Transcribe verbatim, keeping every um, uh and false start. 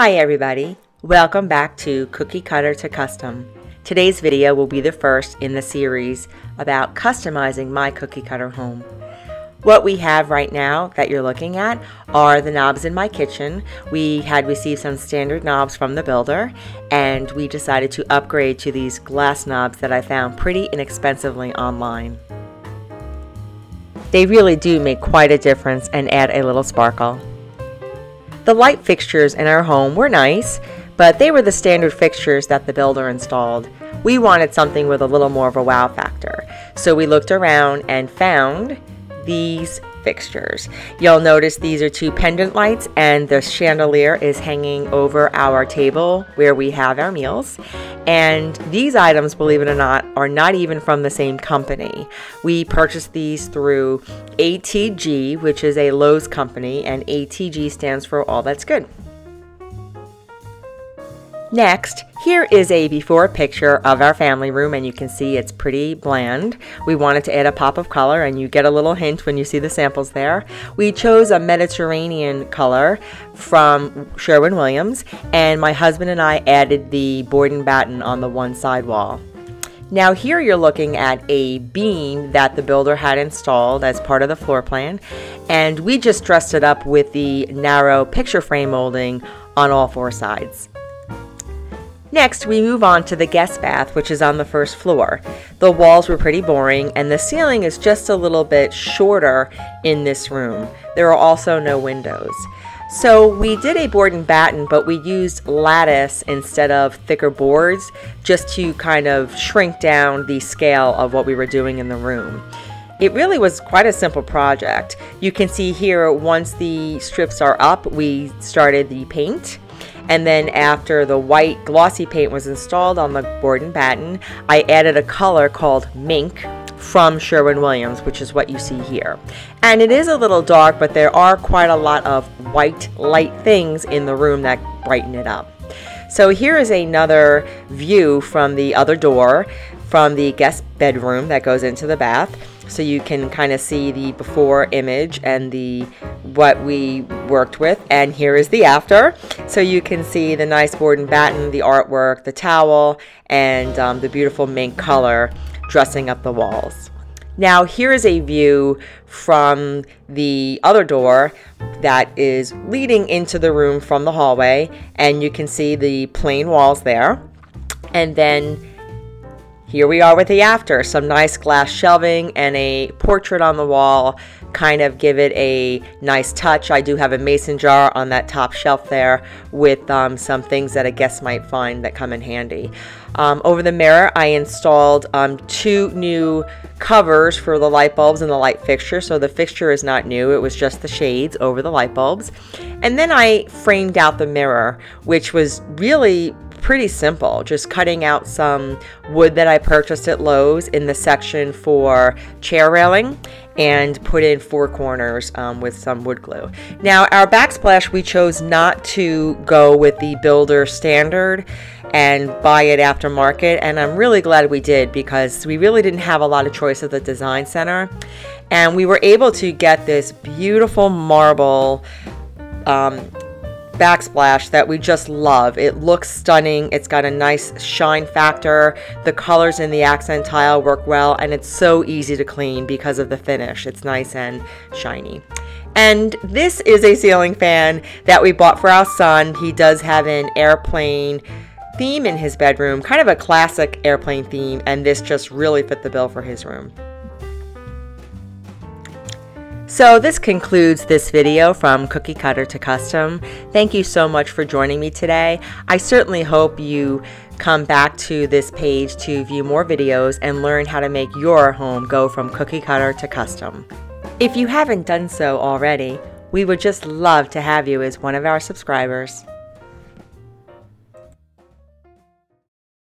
Hi everybody, welcome back to Cookie Cutter to Custom. Today's video will be the first in the series about customizing my cookie cutter home. What we have right now that you're looking at are the knobs in my kitchen. We had received some standard knobs from the builder and we decided to upgrade to these glass knobs that I found pretty inexpensively online. They really do make quite a difference and add a little sparkle. The light fixtures in our home were nice, but they were the standard fixtures that the builder installed. We wanted something with a little more of a wow factor, so we looked around and found these fixtures. You'll notice these are two pendant lights, and the chandelier is hanging over our table where we have our meals. And these items, believe it or not, are not even from the same company. We purchased these through A T G, which is a Lowe's company, and A T G stands for All That's Good. Next, here is a before picture of our family room, and you can see it's pretty bland. We wanted to add a pop of color, and you get a little hint when you see the samples there. We chose a Mediterranean color from Sherwin-Williams, and my husband and I added the board and batten on the one side wall. Now here you're looking at a beam that the builder had installed as part of the floor plan, and we just dressed it up with the narrow picture frame molding on all four sides. Next, we move on to the guest bath, which is on the first floor. The walls were pretty boring, and the ceiling is just a little bit shorter in this room. There are also no windows. So we did a board and batten, but we used lattice instead of thicker boards, just to kind of shrink down the scale of what we were doing in the room. It really was quite a simple project. You can see here, once the strips are up, we started the paint. And then after the white glossy paint was installed on the board and batten, I added a color called mink from Sherwin-Williams, which is what you see here. And it is a little dark, but there are quite a lot of white light things in the room that brighten it up. So here is another view from the other door, from the guest bedroom that goes into the bath. So you can kind of see the before image and the what we worked with, and here is the after. So you can see the nice board and batten, the artwork, the towel, and um, the beautiful mink color dressing up the walls. Now here is a view from the other door that is leading into the room from the hallway, and you can see the plain walls there. And then here we are with the after. Some nice glass shelving and a portrait on the wall kind of give it a nice touch. I do have a mason jar on that top shelf there with um, some things that a guest might find that come in handy. Um, over the mirror, I installed um, two new covers for the light bulbs and the light fixture. So the fixture is not new, it was just the shades over the light bulbs. And then I framed out the mirror, which was really pretty simple, just cutting out some wood that I purchased at Lowe's in the section for chair railing and put in four corners um, with some wood glue. Now our backsplash, we chose not to go with the builder standard and buy it aftermarket, and I'm really glad we did, because we really didn't have a lot of choice at the design center, and we were able to get this beautiful marble um, backsplash that we just love. It looks stunning. It's got a nice shine factor. The colors in the accent tile work well, and it's so easy to clean because of the finish. It's nice and shiny. And this is a ceiling fan that we bought for our son. He does have an airplane theme in his bedroom, kind of a classic airplane theme, and this just really fit the bill for his room. So this concludes this video from Cookie Cutter to Custom. Thank you so much for joining me today. I certainly hope you come back to this page to view more videos and learn how to make your home go from cookie cutter to custom. If you haven't done so already, we would just love to have you as one of our subscribers.